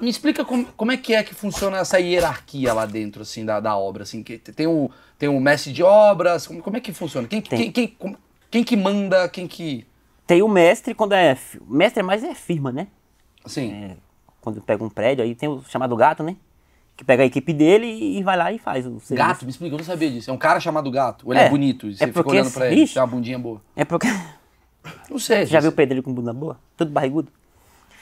Me explica como é que funciona essa hierarquia lá dentro, assim, da obra, assim, que tem o mestre de obras, como é que funciona? Quem que manda, quem que... Tem o mestre, quando é... O mestre é mais firma, né? Sim. É, quando pega um prédio, aí tem o chamado gato, né? Que pega a equipe dele e vai lá e faz o serviço. Gato? Me explica, eu não sabia disso. É um cara chamado Gato, ou ele é bonito, e você fica olhando pra ele, tem uma bundinha boa. É porque... Não sei. Já viu o pedreiro com bunda boa? Tudo barrigudo?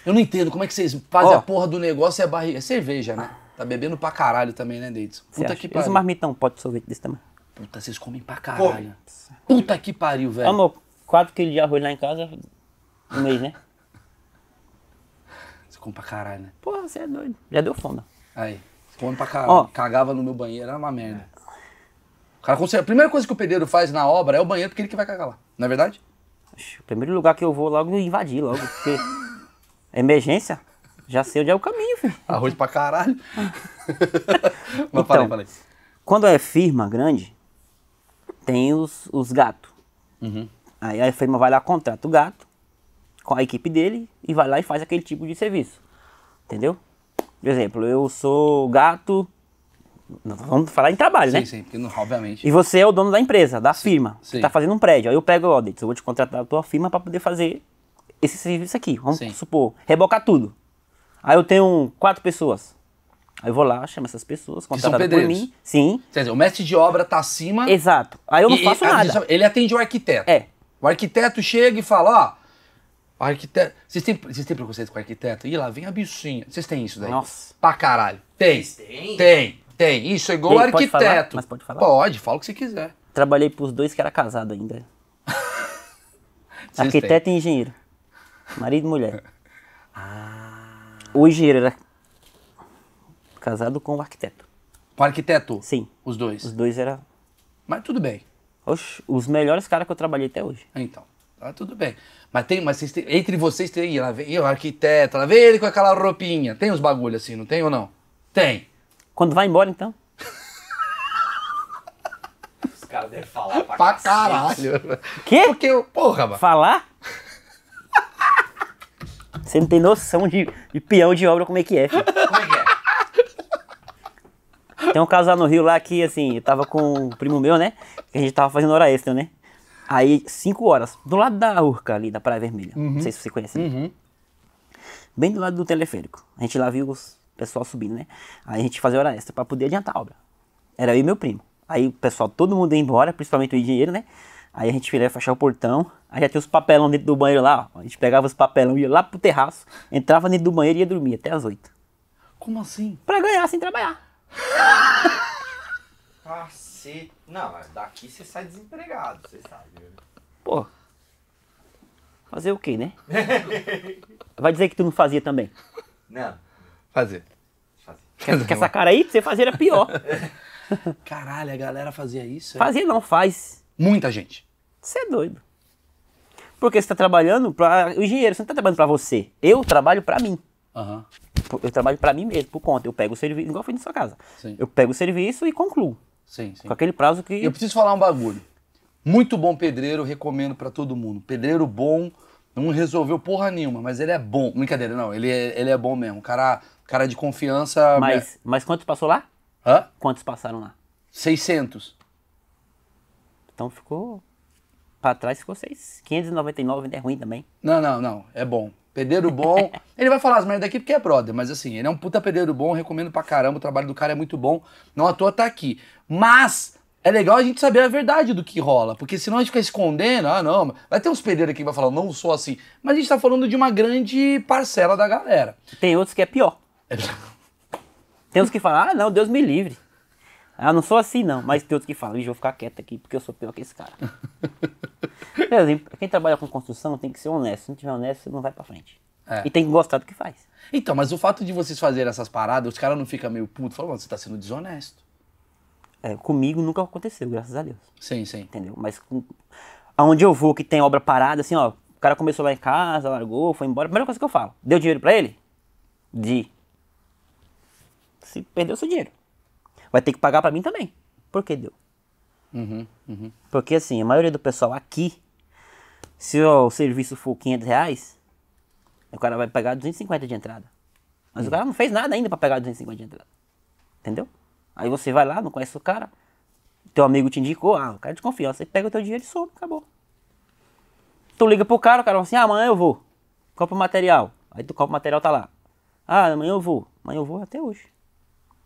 Eu não entendo, como é que vocês fazem a porra do negócio é barriga. É cerveja, né? Tá bebendo pra caralho também, né, Deitz? Puta que pariu. Esse marmitão, pote de sorvete desse tamanho. Puta, vocês comem pra caralho. Puta que pariu, velho. Amor, 4 kg de arroz lá em casa, um mês, né? Você come pra caralho, né? Porra, você é doido. Já deu fome. Aí, você come pra caralho. Cagava no meu banheiro, era uma merda. O cara consegue... A primeira coisa que o pedreiro faz na obra é o banheiro, porque ele que vai cagar lá. Não é verdade? O primeiro lugar que eu vou logo, eu invadi logo, porque... Emergência? Já sei onde é o caminho, filho. Arroz pra caralho. Mas então, falei. Quando é firma grande, tem os gatos. Uhum. Aí a firma vai lá, contrata o gato com a equipe dele e vai lá e faz aquele tipo de serviço. Entendeu? Por exemplo, eu sou gato... Vamos falar em trabalho, né? Sim, porque obviamente. E você é o dono da empresa, da firma. Sim. Você tá fazendo um prédio. Aí eu pego, ó, eu vou te contratar a tua firma pra poder fazer... esse serviço aqui, vamos supor, rebocar tudo. Aí eu tenho 4 pessoas. Aí eu vou lá, chamo essas pessoas, contratadas por mim. Sim. Quer dizer, o mestre de obra tá acima. Exato. Aí eu não faço nada. Ele atende o arquiteto. É. O arquiteto chega e fala, ó, arquiteto... Vocês têm preconceito com o arquiteto? Ih, lá vem a bichinha. Vocês têm isso daí? Nossa. Pra caralho. Tem. Isso, é igual o arquiteto. Pode falar? Mas pode falar? Pode, fala o que você quiser. Trabalhei pros 2 que era casado ainda. Arquiteto e engenheiro. Marido e mulher. O engenheiro era casado com o arquiteto. Com o arquiteto? Sim. Os dois? Os dois eram... Mas tudo bem. Oxe, os melhores caras que eu trabalhei até hoje. Então, tá tudo bem. Mas vocês têm, entre vocês tem... Lá vem o arquiteto, lá vem ele com aquela roupinha. Tem uns bagulho assim, não tem ou não? Tem. Quando vai embora, então? Os caras devem falar pra caralho. Quê? Porque eu... Porra, mano. Falar? Você não tem noção de peão de obra como é que é, filho. Como é que é? Tem um casal no Rio lá que, assim, eu tava com um primo meu, né? Que a gente tava fazendo hora extra, né? Aí, 5 horas, do lado da Urca ali, da Praia Vermelha. Uhum. Não sei se você conhece. Uhum. Bem do lado do teleférico. A gente lá viu o pessoal subindo, né? Aí a gente fazia hora extra pra poder adiantar a obra. Era eu e meu primo. Aí o pessoal, todo mundo ia embora, principalmente o engenheiro, né? Aí a gente ia fechar o portão, aí já tinha os papelão dentro do banheiro lá, ó. A gente pegava os papelão, ia lá pro terraço, entrava dentro do banheiro e ia dormir até as 8. Como assim? Pra ganhar sem trabalhar. Cacete. Não, mas daqui você sai desempregado, você sabe. Pô, fazer o quê, né? Vai dizer que tu não fazia também? Não. Fazer. Que essa cara aí, pra você fazer era pior. Caralho, a galera fazia isso? É? Fazia não, faz. Muita gente. Você é doido. Porque você tá trabalhando para o engenheiro, você não tá trabalhando para você. Eu trabalho para mim. Uhum. Eu trabalho para mim mesmo, por conta. Eu pego o serviço, igual foi na sua casa. Sim. Eu pego o serviço e concluo. Sim. Com aquele prazo que... Eu preciso falar um bagulho. Muito bom pedreiro, recomendo para todo mundo. Pedreiro bom, não resolveu porra nenhuma, mas ele é bom. Brincadeira, não. Ele é bom mesmo. Cara de confiança... Mas quantos passou lá? Hã? Quantos passaram lá? 600. Então ficou... Pra trás ficou 599, né? Ruim também. Não. É bom. Pedreiro bom. Ele vai falar as merdas aqui porque é brother. Mas assim, ele é um puta pedreiro bom. Recomendo pra caramba. O trabalho do cara é muito bom. Não à toa tá aqui. Mas é legal a gente saber a verdade do que rola. Porque senão a gente fica escondendo. Ah, não. Vai ter uns pedreiros aqui que vai falar, não sou assim. Mas a gente tá falando de uma grande parcela da galera. Tem outros que é pior. Tem uns que falam, ah, não, Deus me livre. Ah, não sou assim não, mas tem outros que falam, eu vou ficar quieto aqui porque eu sou pior que esse cara. Quem trabalha com construção tem que ser honesto, se não tiver honesto você não vai pra frente. É. E tem que gostar do que faz. Então, mas o fato de vocês fazerem essas paradas, os caras não ficam meio putos, falam, você tá sendo desonesto. É, comigo nunca aconteceu, graças a Deus. Sim. Entendeu? Mas aonde eu vou que tem obra parada, assim ó, o cara começou lá em casa, largou, foi embora, a primeira coisa que eu falo, deu dinheiro pra ele? Se perdeu seu dinheiro. Vai ter que pagar pra mim também. Por que deu? Uhum. Porque assim, a maioria do pessoal aqui, se o serviço for R$500, o cara vai pagar 250 de entrada. Mas o cara não fez nada ainda para pegar 250 de entrada. Entendeu? Aí você vai lá, não conhece o cara, teu amigo te indicou, ah, o cara é de confiança, aí pega o teu dinheiro e some, acabou. Tu liga pro cara, o cara fala assim, ah, amanhã eu vou, compra o material. Aí tu compra o material, tá lá. Ah, amanhã eu vou até hoje.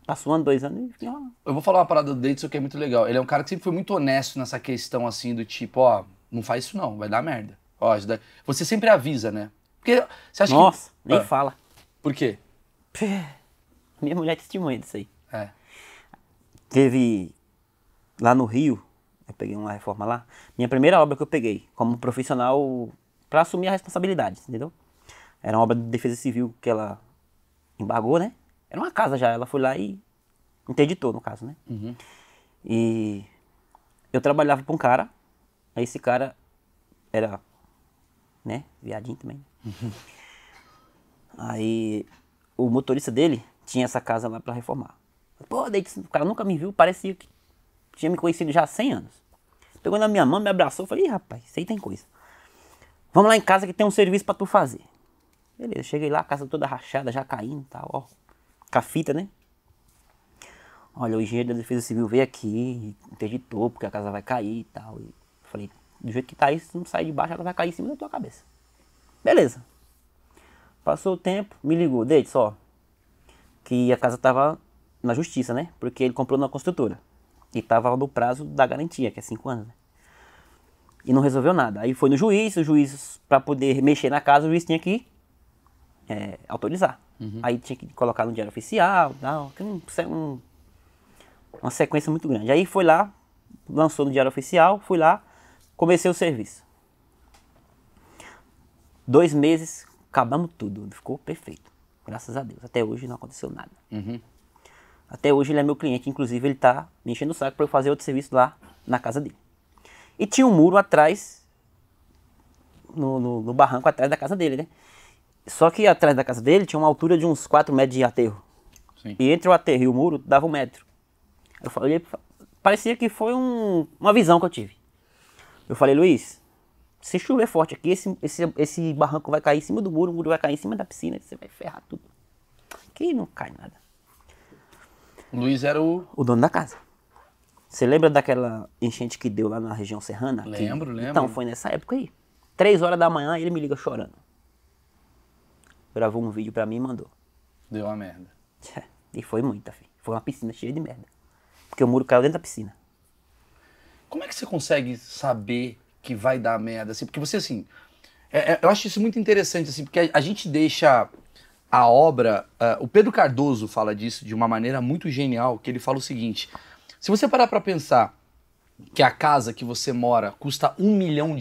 Passou um ano, 2 anos e... Eu vou falar uma parada do Davidson que é muito legal. Ele é um cara que sempre foi muito honesto nessa questão assim do tipo, ó, não faz isso não, vai dar merda. Ó, isso daí... Você sempre avisa, né? Porque você acha Nossa, que... nem fala. Por quê? Minha mulher é testemunha disso aí. É. Teve... Lá no Rio, eu peguei uma reforma lá. Minha primeira obra que eu peguei como profissional para assumir a responsabilidade, entendeu? Era uma obra de defesa civil que ela embargou, né? Era uma casa já, ela foi lá e interditou, no caso, né? Uhum. E eu trabalhava pra um cara, aí esse cara era, né, viadinho também. Uhum. Aí o motorista dele tinha essa casa lá pra reformar. Pô, daí o cara nunca me viu, parecia que tinha me conhecido já há 100 anos. Pegou na minha mão, me abraçou, falei, ih, rapaz, isso aí tem coisa. Vamos lá em casa que tem um serviço pra tu fazer. Beleza, cheguei lá, a casa toda rachada, já caindo e tal, ó. Com a fita, né? Olha, o engenheiro da Defesa Civil veio aqui, interditou, porque a casa vai cair e tal. E falei, do jeito que tá isso, se não sair de baixo, ela vai cair em cima da tua cabeça. Beleza. Passou o tempo, me ligou, Deitz, ó, que a casa tava na justiça, né? Porque ele comprou numa construtora. E tava no prazo da garantia, que é 5 anos, né? E não resolveu nada. Aí foi no juiz, o juiz, pra poder mexer na casa, o juiz tinha que autorizar. Uhum. Aí tinha que colocar no diário oficial, tal, uma sequência muito grande. Aí foi lá, lançou no diário oficial, fui lá, comecei o serviço. 2 meses, acabamos tudo, ficou perfeito. Graças a Deus, até hoje não aconteceu nada. Uhum. Até hoje ele é meu cliente, inclusive ele tá me enchendo o saco para eu fazer outro serviço lá na casa dele. E tinha um muro atrás, no barranco atrás da casa dele, né? Só que atrás da casa dele tinha uma altura de uns 4 metros de aterro. Sim. E entre o aterro e o muro dava 1 metro. Eu falei, parecia que foi uma visão que eu tive. Eu falei, Luiz, se chover forte aqui, esse barranco vai cair em cima do muro, o muro vai cair em cima da piscina, você vai ferrar tudo. Aqui não cai nada. Luiz era o dono da casa. Você lembra daquela enchente que deu lá na região serrana? Lembro. Então, foi nessa época aí. 3 horas da manhã, ele me liga chorando. Gravou um vídeo pra mim e mandou. Deu uma merda. É, e foi muita, filho. Foi uma piscina cheia de merda. Porque o muro caiu dentro da piscina. Como é que você consegue saber que vai dar merda? Assim? Porque você, assim... eu acho isso muito interessante, assim, porque a gente deixa... A obra, o Pedro Cardoso fala disso de uma maneira muito genial, que ele fala o seguinte, se você parar pra pensar que a casa que você mora custa R$1 milhão,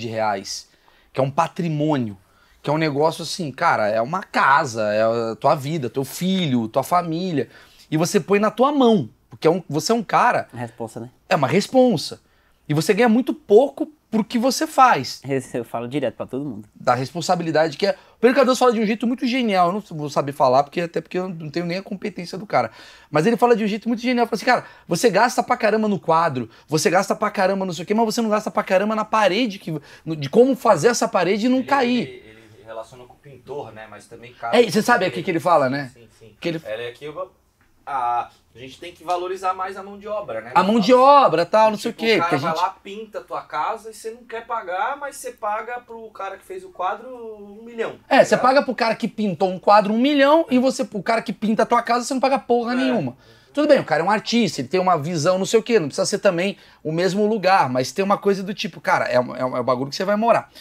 que é um patrimônio, que é um negócio assim, cara, é uma casa, é a tua vida, teu filho, tua família, e você põe na tua mão, porque você é um cara... É uma responsa, né? É uma responsa. E você ganha muito pouco pro que você faz. Eu falo direto pra todo mundo. Da responsabilidade que é... O Pedro Cardoso fala de um jeito muito genial, eu não vou saber falar, até porque eu não tenho nem a competência do cara. Mas ele fala de um jeito muito genial, fala assim, cara, você gasta pra caramba no quadro, você gasta pra caramba não sei o quê, mas você não gasta pra caramba na parede, de como fazer essa parede e não cair. Ele relaciona com o pintor, né, mas também... você sabe aqui que ele fala, né? Sim, sim. Que ele... A gente tem que valorizar mais a mão de obra, né? A mão de obra, tal, não sei o quê. O cara vai lá, pinta a tua casa e você não quer pagar, mas você paga pro cara que fez o quadro R$1 milhão. É, você paga pro cara que pintou um quadro R$1 milhão e você pro cara que pinta a tua casa você não paga porra nenhuma. Tudo bem, o cara é um artista, ele tem uma visão não sei o quê, não precisa ser também o mesmo lugar, mas tem uma coisa do tipo, cara, é um bagulho que você vai morar.